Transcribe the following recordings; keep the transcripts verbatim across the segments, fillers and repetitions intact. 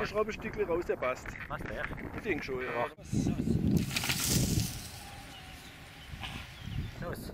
kleine Schraubstückchen raus, der passt. Machst du ja? Ich denke schon, ja. Los.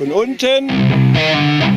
von unten.